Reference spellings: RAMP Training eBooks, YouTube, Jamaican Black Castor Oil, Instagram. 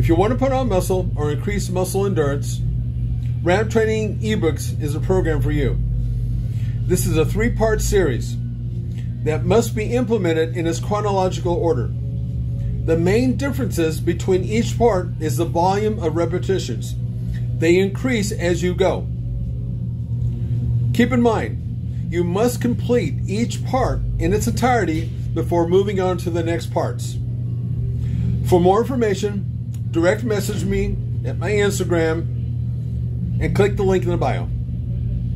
If you want to put on muscle or increase muscle endurance, RAMP Training eBooks is a program for you. This is a three-part series that must be implemented in its chronological order. The main differences between each part is the volume of repetitions. They increase as you go. Keep in mind, you must complete each part in its entirety before moving on to the next parts. For more information, direct message me at my Instagram and click the link in the bio.